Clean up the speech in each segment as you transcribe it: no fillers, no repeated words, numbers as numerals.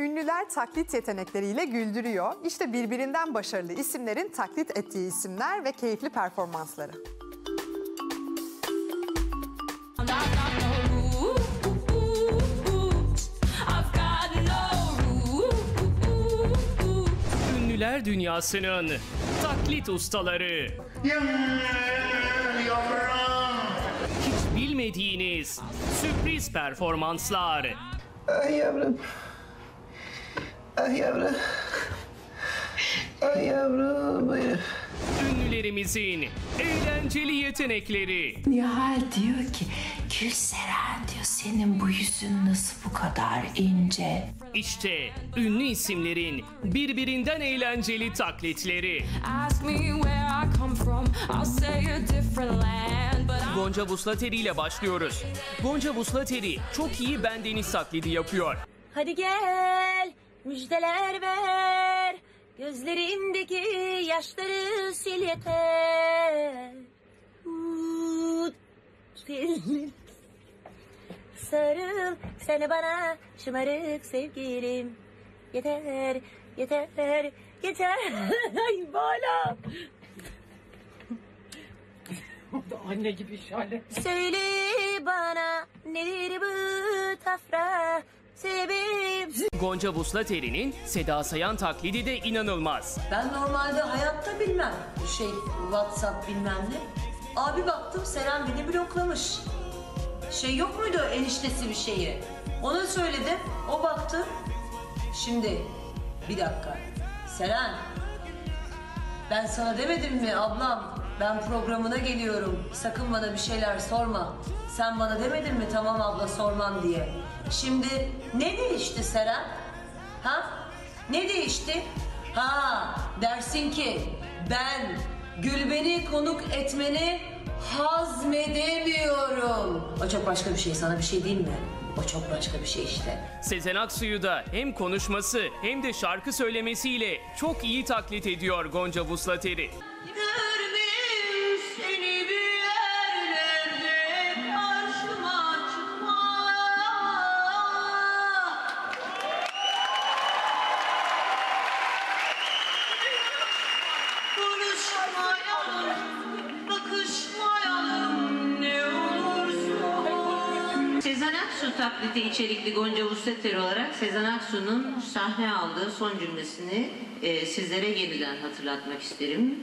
Ünlüler taklit yetenekleriyle güldürüyor. İşte birbirinden başarılı isimlerin taklit ettiği isimler ve keyifli performansları. Ünlüler dünyasının taklit ustaları. Hiç bilmediğiniz sürpriz performanslar. Ay yavrum. Ay yavrum. Ay yavrum. Buyur. Ünlülerimizin eğlenceli yetenekleri. Nihal diyor ki, Gülseren diyor, senin bu yüzün nasıl bu kadar ince? İşte ünlü isimlerin birbirinden eğlenceli taklitleri. Gonca Vusla Teri ile başlıyoruz. Gonca Vusla Teri çok iyi bendeniz taklidi yapıyor. Hadi gel, müjdeler ver, gözlerimdeki yaşları sil yeter. Sarıl seni bana şımarık sevgilim. Yeter, yeter, yeter. Ay bala. Anne gibi şale. Söyle bana nedir bu tafra sebep. Gonca Vusla Teri'nin Seda Sayan taklidi de inanılmaz. Ben normalde hayatta bilmem WhatsApp bilmem ne. Abi baktım Selen beni bloklamış. Yok muydu eniştesi bir şeyi? Ona söyledim, o baktı. Şimdi bir dakika. Selen, ben sana demedim mi ablam? Ben programına geliyorum. Sakın bana bir şeyler sorma. Sen bana demedin mi tamam abla sormam diye. Şimdi ne değişti Selen? Ha? Ne değişti? Ha, dersin ki ben Gülben'i konuk etmeni hazmedemiyorum. O çok başka bir şey, sana bir şey değil mi? O çok başka bir şey işte. Sezen Aksu'yu da hem konuşması hem de şarkı söylemesiyle çok iyi taklit ediyor Gonca Vusla Teri. Taklidi içerikli Gonca Vusla Teri olarak Sezen Aksu'nun sahne aldığı son cümlesini sizlere yeniden hatırlatmak isterim.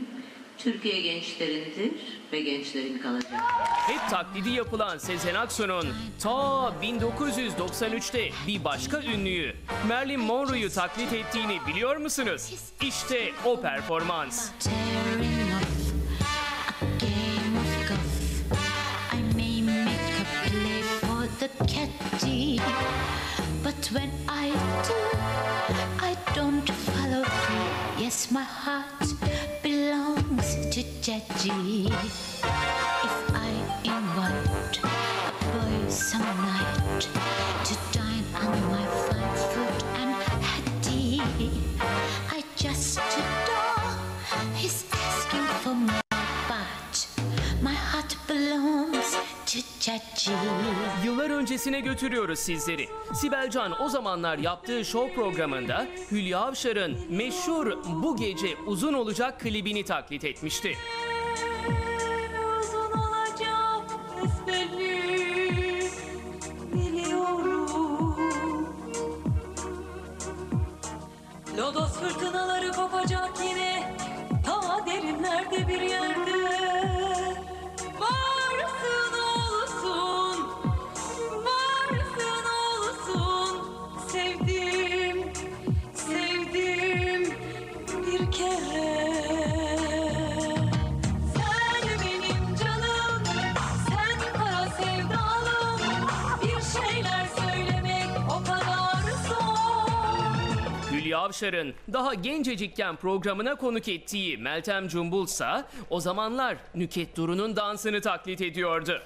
Türkiye gençlerindir ve gençlerin kalacak. Hep taklidi yapılan Sezen Aksu'nun ta 1993'te bir başka ünlüyü Marilyn Monroe'yu taklit ettiğini biliyor musunuz? İşte o performans. But when I do, I don't follow you. Yes, my heart belongs to Jackie. If I invite a boy some night to dine on my fine food and hattie, I just adore his asking for more, but my heart belongs. Yıllar öncesine götürüyoruz sizleri. Sibel Can o zamanlar yaptığı şov programında Hülya Avşar'ın meşhur "Bu Gece Uzun Olacak" klibini taklit etmişti. Lodos fırtınaları kopacak yine, ta derinlerde bir yerde. Avşar'ın daha gencecikken programına konuk ettiği Meltem Cumbul ise o zamanlar Nükhet Duru'nun dansını taklit ediyordu.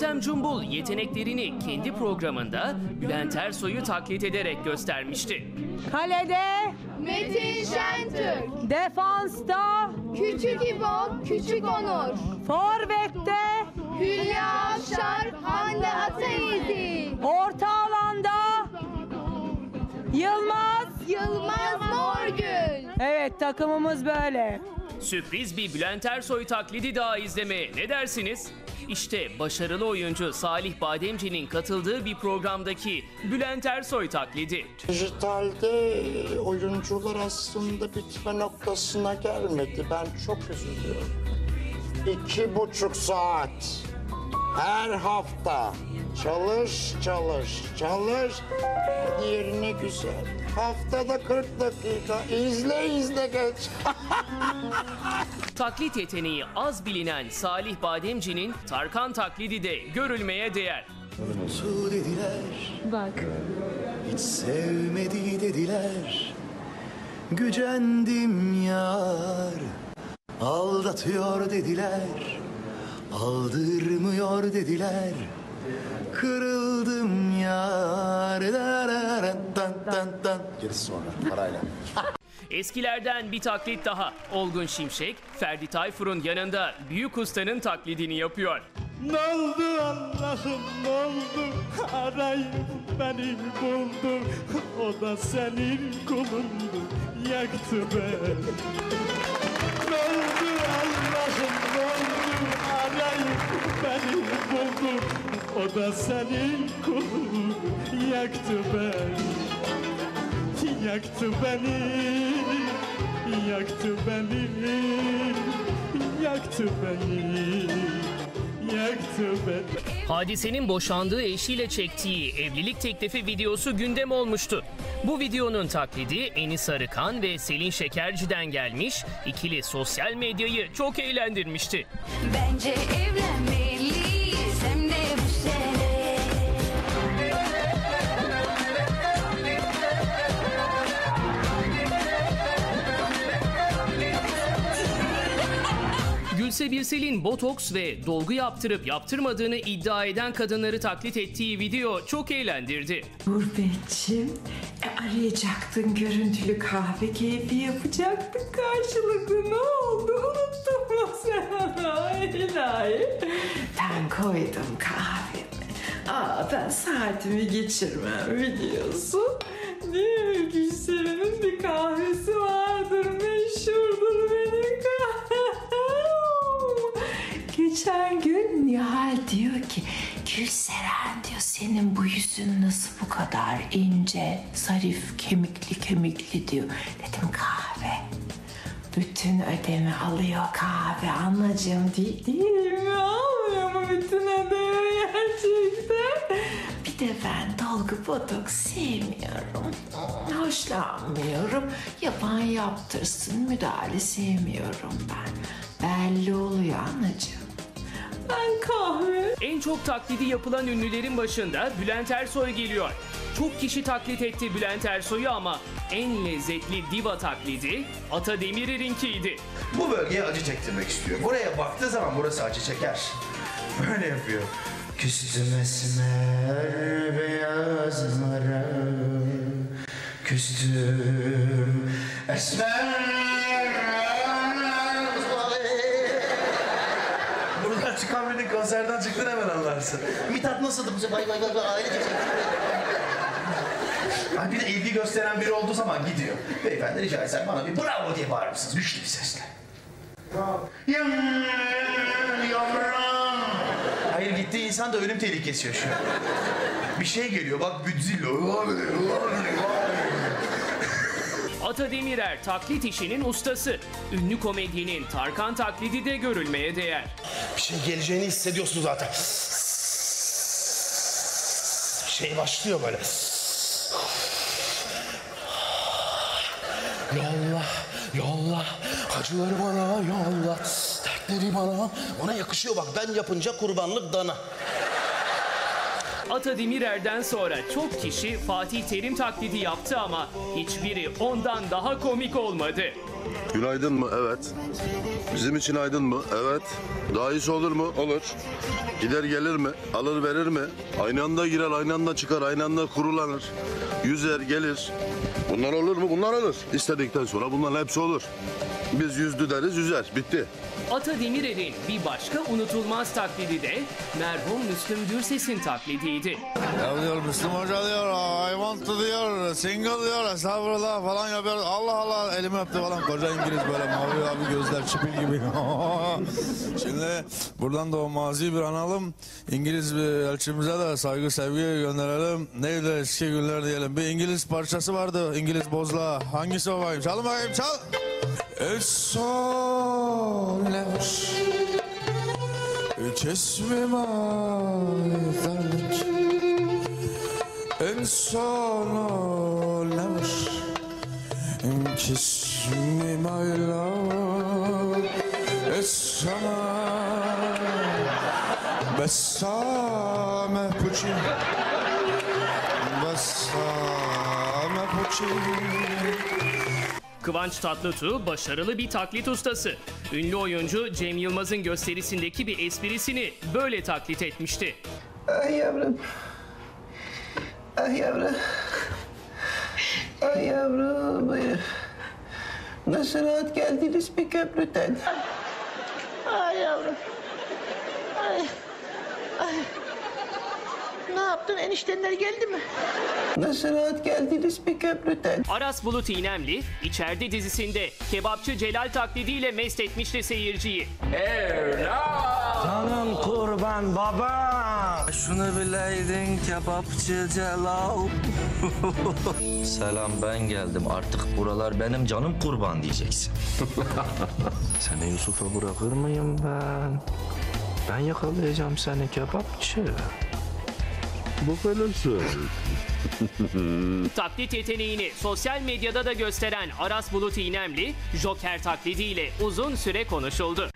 Meltem Cumbul yeteneklerini kendi programında Bülent Ersoy'u taklit ederek göstermişti. Kalede Metin Şentürk, defansta Küçük İbo, Küçük Onur, forvette Hülya Şarp, Hande Atayizi, orta alanda Yılmaz Morgül. Evet, takımımız böyle. Sürpriz bir Bülent Ersoy taklidi daha izlemeye ne dersiniz? İşte başarılı oyuncu Salih Bademci'nin katıldığı bir programdaki Bülent Ersoy taklidi. Dijitalde oyuncular aslında bitme noktasına gelmedi. Ben çok üzülüyorum. 2,5 saat her hafta çalış. Yerine güzel. Haftada 40 dakika izle geç. Taklit yeteneği az bilinen Salih Bademci'nin Tarkan taklidi de görülmeye değer. Unuttu dediler. Bak. Hiç sevmedi dediler. Gücendim yar. Aldatıyor dediler. Aldırmıyor dediler. Kırıldım yar. Gerisi sonra parayla. Eskilerden bir taklit daha. Olgun Şimşek, Ferdi Tayfur'un yanında Büyük Usta'nın taklidini yapıyor. Noldu Allah'ım noldu, arayıp beni buldu. O da senin kulundu, yaktı beni. Noldu Allah'ım noldu, arayıp beni buldu. O da senin kulundu, yaktı beni. Yaktı beni. Hadise'nin boşandığı eşiyle çektiği evlilik teklifi videosu gündem olmuştu. Bu videonun taklidi Enis Sarıkan ve Selin Şekerci'den gelmiş, ikili sosyal medyayı çok eğlendirmişti. Bence evlenmeliyiz hem de bu sene. Gülse Birsel'in botoks ve dolgu yaptırıp yaptırmadığını iddia eden kadınları taklit ettiği video çok eğlendirdi. Gurbetçim, arayacaktın, görüntülü kahve keyfi yapacaktık karşılıklı. Ne oldu? Unuttum mu sen? İlahi. Ben koydum kahvemi. Ben saatimi geçirmem biliyorsun. Ne Gülseren'in bir kahvesi vardır meşhurdur benim kahvem. Geçen gün Nihal diyor ki, Gülseren diyor, senin bu yüzün nasıl bu kadar ince, zarif, kemikli diyor. Dedim kahve. Bütün ödemi alıyor kahve anacığım değil mi? Almıyor mu bütün ödemi gerçekten? Bir de ben dolgu botoks sevmiyorum. Hoşlanmıyorum. Yapan yaptırsın, müdahale sevmiyorum ben. Belli oluyor anacığım. Ben kahve. En çok taklidi yapılan ünlülerin başında Bülent Ersoy geliyor. Çok kişi taklit etti Bülent Ersoy'u ama en lezzetli diva taklidi Ata Demirer'inkiydi. Bu bölgeye acı çektirmek istiyor. Buraya baktığı zaman burası acı çeker. Böyle yapıyor. Küstüm esmer beyazlara, küstüm esmer. Çıkan birinin konserden çıktın hemen anlarsın. Mithat nasıldı bu sefer? Bay ailece çekti. Bir de ilgi gösteren biri olduğu zaman gidiyor. Beyefendi rica etsem bana bir bravo diye bağırır mısınız? Güçlü bir sesle. Hayır, gittiği insan da ölüm tehlikesi yaşıyor. Bir şey geliyor bak, Büdzillo. Ata Demirer taklit işinin ustası. Ünlü komedyenin Tarkan taklidi de görülmeye değer. Bir şey geleceğini hissediyorsun zaten. Şey başlıyor böyle. Yolla, acıları bana yolla, dertleri bana. Ona yakışıyor bak, ben yapınca kurbanlık dana. Ata Demirer'den sonra çok kişi Fatih Terim taklidi yaptı ama hiçbiri ondan daha komik olmadı. Günaydın mı? Evet. Bizim için aydın mı? Evet. Daha iyisi olur mu? Olur. Gider gelir mi? Alır verir mi? Aynı anda girer, aynı anda çıkar, aynı anda kurulanır. Yüzer gelir. Bunlar olur mu? Bunlar olur. İstedikten sonra bunların hepsi olur. Biz yüzdü deriz, yüzer. Bitti. Ata Demirer'in bir başka unutulmaz taklidi de merhum Müslüm Gürses'in taklidiydi. Ya diyor Müslüm Hoca diyor, I want to diyor, single diyor, estağfurullah falan yapıyor. Allah Allah elimi öptü falan. Koca İngiliz böyle mavi abi gözler çipil gibi. Şimdi buradan da o maziyi bir analım. İngiliz elçimize de saygı sevgi gönderelim. Neydi eski günler diyelim. Bir İngiliz parçası vardı. İngiliz bozla. Hangisi o bakayım? Çalın bakayım, çal. It's all left. It is me my love. It's summer. Besame puçi. Besame puçi. Kıvanç Tatlıtuğ başarılı bir taklit ustası. Ünlü oyuncu Cem Yılmaz'ın gösterisindeki bir esprisini böyle taklit etmişti. Ay yavrum. Ay yavrum. Ay yavrum. Buyur. Nasıl rahat geldiniz bir köprüden. Ay yavrum. Ay. Ay. Ne yaptın? Eniştenler geldi mi? Nasıl rahat geldiniz bir köprüden? Aras Bulut İynemli, İçerde dizisinde kebapçı Celal taklidiyle mest etmişti seyirciyi. Evlat! Canım kurban baba! Şunu bileydin kebapçı Celal. Selam ben geldim. Artık buralar benim canım kurban diyeceksin. Seni Yusuf'a bırakır mıyım ben? Ben yakalayacağım seni kebapçı. Bu felası. Taklit yeteneğini sosyal medyada da gösteren Aras Bulut İynemli, Joker taklidiyle uzun süre konuşuldu.